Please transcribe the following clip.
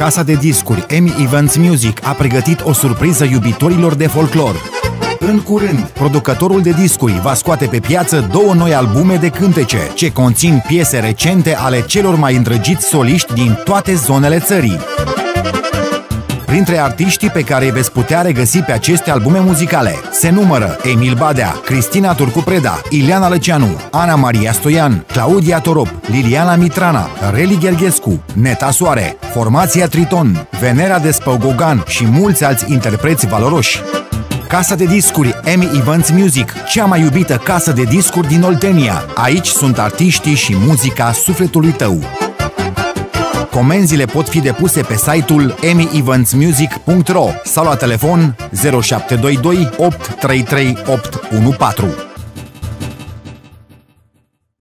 Casa de discuri Emi Events Music a pregătit o surpriză iubitorilor de folclor. În curând, producătorul de discuri va scoate pe piață două noi albume de cântece, ce conțin piese recente ale celor mai îndrăgiți soliști din toate zonele țării. Printre artiștii pe care îi veți putea regăsi pe aceste albume muzicale se numără Emil Badea, Cristina Turcu-Preda, Ileana Lăceanu, Ana Maria Stoian, Claudia Torop, Liliana Mitrana, Reli Ghergescu, Neta Soare, Formația Triton, Venera de Spăugogan și mulți alți interpreți valoroși. Casa de discuri Emi Events Music, cea mai iubită casă de discuri din Oltenia. Aici sunt artiștii și muzica sufletului tău. Comenzile pot fi depuse pe site-ul emieventsmusic.ro sau la telefon 0722 833 814.